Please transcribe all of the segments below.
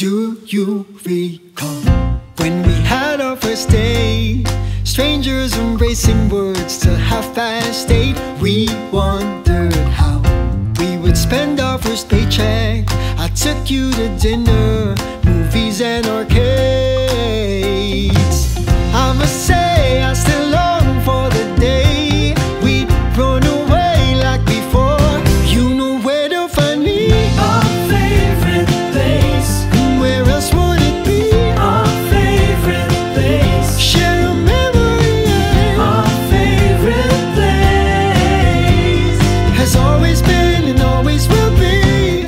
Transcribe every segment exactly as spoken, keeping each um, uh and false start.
Do you recall when we had our first date? Strangers embracing words to half-past eight. We wondered how we would spend our first paycheck. I took you to dinner, movies and arcades. I must say I still long for the day we'd run away like before. You know where to find me, our favorite place. Where else would it be, our favorite place? Share a memory, our favorite place has always been and always will be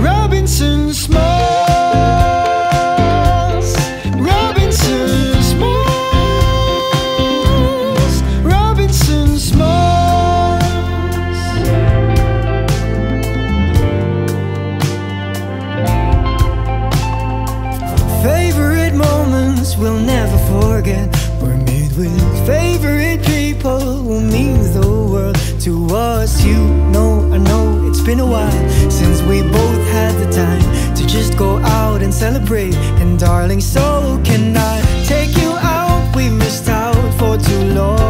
Robinson Smalls. Robinson Smalls. Robinson Smalls. Favorite moments we'll never forget were made with favorite people who mean the world to us. You know, I know it's been a while since we both had the time to just go out and celebrate. And darling, so can I take you out? We missed out for too long.